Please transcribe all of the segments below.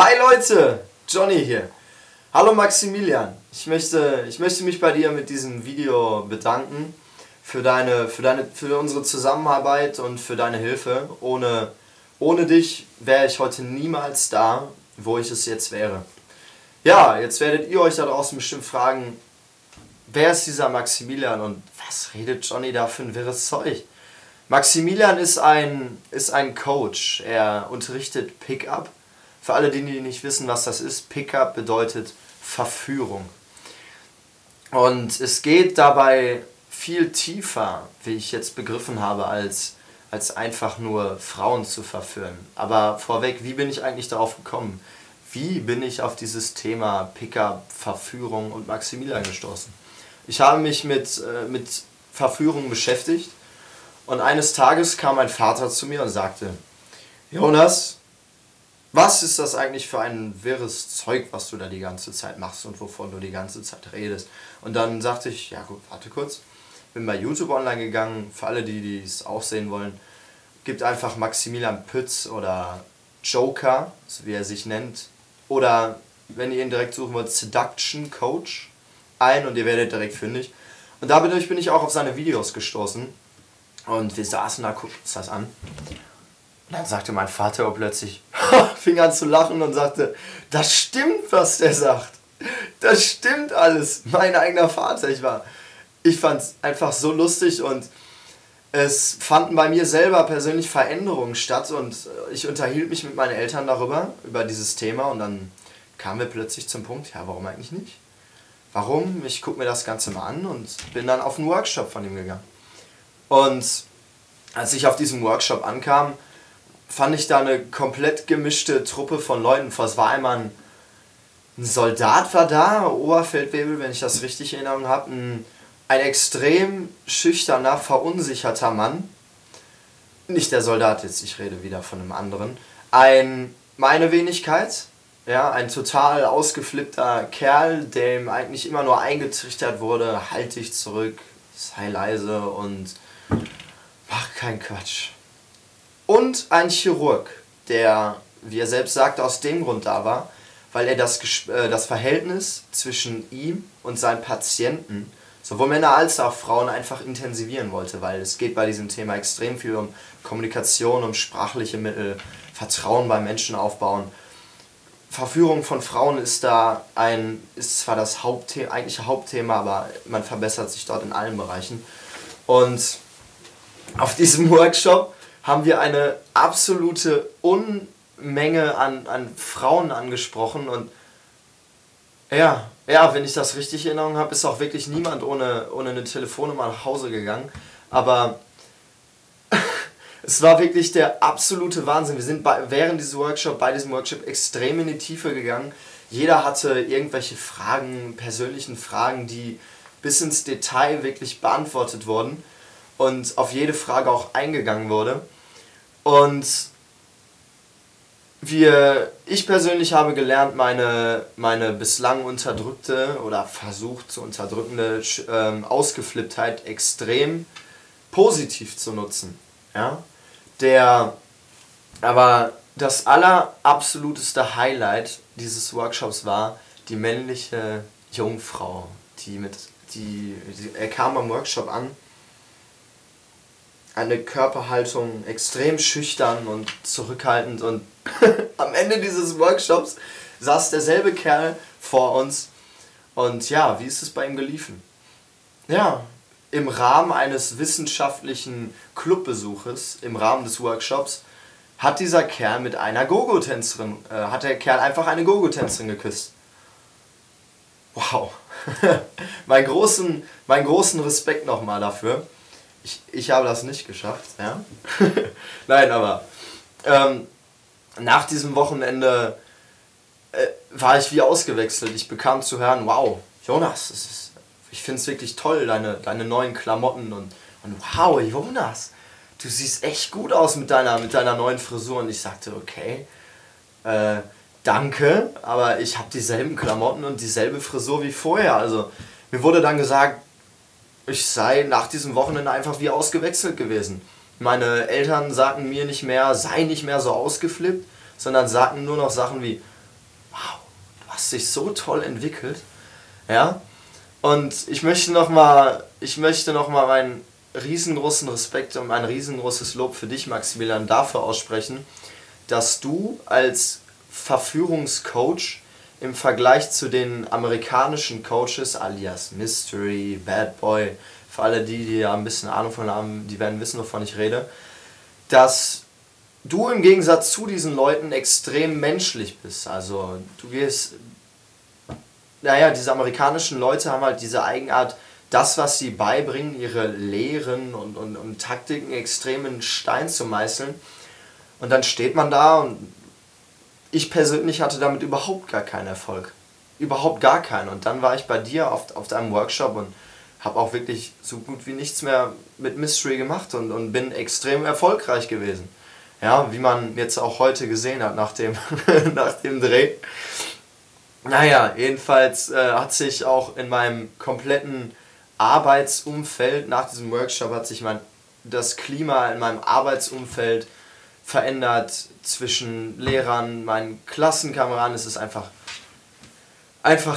Hi Leute, Johnny hier. Hallo Maximilian, ich möchte mich bei dir mit diesem Video bedanken für unsere Zusammenarbeit und für deine Hilfe. Ohne dich wäre ich heute niemals da, wo ich es jetzt wäre. Ja, jetzt werdet ihr euch da draußen bestimmt fragen, wer ist dieser Maximilian und was redet Johnny da für ein wirres Zeug? Maximilian ist ein Coach. Er unterrichtet Pickup. Für alle, die nicht wissen, was das ist, Pickup bedeutet Verführung. Und es geht dabei viel tiefer, wie ich jetzt begriffen habe, als einfach nur Frauen zu verführen. Aber vorweg, wie bin ich eigentlich darauf gekommen? Wie bin ich auf dieses Thema Pickup, Verführung und Maximilian gestoßen? Ich habe mich mit Verführung beschäftigt und eines Tages kam mein Vater zu mir und sagte, Jonas, was ist das eigentlich für ein wirres Zeug, was du da die ganze Zeit machst und wovon du die ganze Zeit redest? Und dann sagte ich, ja gut, warte kurz, bin bei YouTube online gegangen, für alle, die es auch sehen wollen, gibt einfach Maximilian Pütz oder Joker, so wie er sich nennt, oder wenn ihr ihn direkt suchen wollt, Seductioncoach ein und ihr werdet direkt fündig. Und dadurch bin ich auch auf seine Videos gestoßen und wir saßen da, gucken uns das an. Dann sagte mein Vater plötzlich, fing an zu lachen und sagte, das stimmt, was der sagt. Das stimmt alles. Mein eigener Vater. Ich fand es einfach so lustig und es fanden bei mir selber persönlich Veränderungen statt und ich unterhielt mich mit meinen Eltern darüber, über dieses Thema und dann kamen wir plötzlich zum Punkt, ja, warum eigentlich nicht? Warum? Ich gucke mir das Ganze mal an und bin dann auf einen Workshop von ihm gegangen. Und als ich auf diesem Workshop ankam, fand ich da eine komplett gemischte Truppe von Leuten vor. Es war einmal ein Soldat war da, Oberfeldwebel, wenn ich das richtig in Erinnerung habe, ein extrem schüchterner, verunsicherter Mann. Nicht der Soldat jetzt, ich rede wieder von einem anderen. Meine Wenigkeit, ja, ein total ausgeflippter Kerl, dem eigentlich immer nur eingetrichtert wurde, halt dich zurück, sei leise und mach keinen Quatsch. Und ein Chirurg, der, wie er selbst sagte, aus dem Grund da war, weil er das Verhältnis zwischen ihm und seinen Patienten, sowohl Männer als auch Frauen, einfach intensivieren wollte, weil es geht bei diesem Thema extrem viel um Kommunikation, um sprachliche Mittel, Vertrauen beim Menschen aufbauen. Verführung von Frauen ist zwar das Hauptthema, eigentliche Hauptthema, aber man verbessert sich dort in allen Bereichen. Und auf diesem Workshop haben wir eine absolute Unmenge an Frauen angesprochen und ja, wenn ich das richtig in Erinnerung habe, ist auch wirklich niemand ohne eine Telefonnummer nach Hause gegangen, aber es war wirklich der absolute Wahnsinn. Wir sind bei diesem Workshop extrem in die Tiefe gegangen. Jeder hatte irgendwelche Fragen, persönlichen Fragen, die bis ins Detail wirklich beantwortet wurden und auf jede Frage auch eingegangen wurde. Und ich persönlich habe gelernt, meine bislang unterdrückte oder versucht zu unterdrückende Ausgeflipptheit extrem positiv zu nutzen. Ja? Aber das allerabsoluteste Highlight dieses Workshops war die männliche Jungfrau. Er kam beim Workshop an, eine Körperhaltung extrem schüchtern und zurückhaltend und am Ende dieses Workshops saß derselbe Kerl vor uns und ja, wie ist es bei ihm geliefen? Ja, im Rahmen eines wissenschaftlichen Clubbesuches, im Rahmen des Workshops, hat dieser Kerl mit einer Go-Go-Tänzerin, hat der Kerl einfach eine Go-Go-Tänzerin geküsst. Wow, meinen großen Respekt nochmal dafür. Ich habe das nicht geschafft, ja. Nein, aber nach diesem Wochenende war ich wie ausgewechselt. Ich bekam zu hören, wow, Jonas, ich finde es wirklich toll, deine neuen Klamotten und wow, Jonas, du siehst echt gut aus mit deiner neuen Frisur. Und ich sagte, okay, danke, aber ich habe dieselben Klamotten und dieselbe Frisur wie vorher. Also mir wurde dann gesagt, ich sei nach diesem Wochenende einfach wie ausgewechselt gewesen. Meine Eltern sagten mir nicht mehr, sei nicht mehr so ausgeflippt, sondern sagten nur noch Sachen wie, sich so toll entwickelt, ja. Und ich möchte noch mal meinen riesengroßen Respekt und mein riesengroßes Lob für dich, Maximilian, dafür aussprechen, dass du als Verführungscoach im Vergleich zu den amerikanischen Coaches, alias Mystery, Bad Boy, für alle die, die ja ein bisschen Ahnung von haben, die werden wissen, wovon ich rede, dass du im Gegensatz zu diesen Leuten extrem menschlich bist. Also du gehst, naja, diese amerikanischen Leute haben halt diese Eigenart, das, was sie beibringen, ihre Lehren und Taktiken extrem in Stein zu meißeln. Und dann steht man da und ich persönlich hatte damit überhaupt gar keinen Erfolg. Überhaupt gar keinen. Und dann war ich bei dir auf deinem Workshop und habe auch wirklich so gut wie nichts mehr mit Mystery gemacht und bin extrem erfolgreich gewesen. Ja, wie man jetzt auch heute gesehen hat nach dem Dreh. Naja, jedenfalls hat sich auch in meinem kompletten Arbeitsumfeld, nach diesem Workshop hat sich das Klima in meinem Arbeitsumfeld verändert zwischen Lehrern, meinen Klassenkameraden. Es ist einfach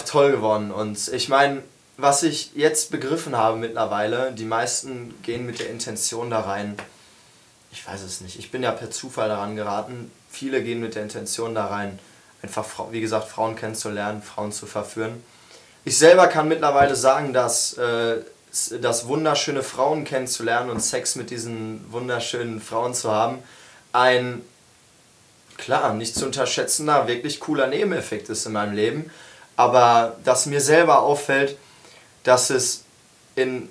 toll geworden. Und ich meine, was ich jetzt begriffen habe mittlerweile, die meisten gehen mit der Intention da rein, ich weiß es nicht, ich bin ja per Zufall daran geraten, viele gehen mit der Intention da rein, einfach, wie gesagt, Frauen kennenzulernen, Frauen zu verführen. Ich selber kann mittlerweile sagen, dass das wunderschöne Frauen kennenzulernen und Sex mit diesen wunderschönen Frauen zu haben, ein, klar, nicht zu unterschätzender, wirklich cooler Nebeneffekt ist in meinem Leben, aber dass mir selber auffällt, dass es in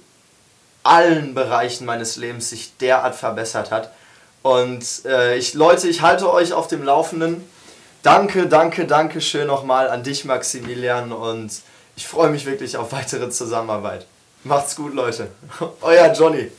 allen Bereichen meines Lebens sich derart verbessert hat. Und Leute, ich halte euch auf dem Laufenden. Danke schön nochmal an dich, Maximilian, und ich freue mich wirklich auf weitere Zusammenarbeit. Macht's gut, Leute. Euer Johnny.